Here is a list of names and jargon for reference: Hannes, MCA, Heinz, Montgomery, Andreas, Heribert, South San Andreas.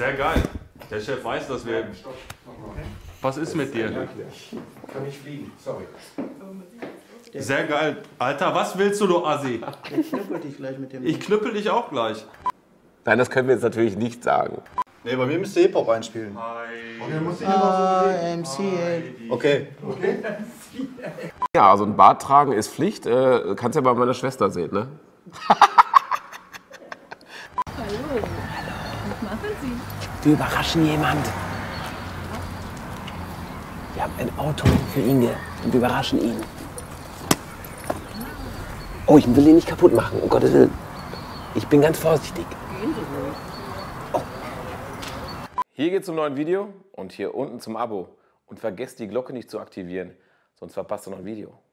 Sehr geil. Der Chef weiß, dass wir... Stopp. Was ist mit dir? Ich kann nicht fliegen, sorry. Sehr geil. Alter, was willst du, du Assi? Ich knüppel dich gleich mit dem... Ich knüppel dich auch gleich. Nein, das können wir jetzt natürlich nicht sagen. Nee, bei mir müsst ihr Hip-Hop einspielen. MCA. Okay. Ja, also ein Bart tragen ist Pflicht. Kannst ja bei meiner Schwester sehen, ne? Hallo. Was machen Sie? Wir überraschen jemand. Wir haben ein Auto für Inge und wir überraschen ihn. Oh, ich will ihn nicht kaputt machen, um Gottes Willen. Ich bin ganz vorsichtig. Oh. Hier geht's zum neuen Video und hier unten zum Abo. Und vergesst die Glocke nicht zu aktivieren, sonst verpasst ihr noch ein Video.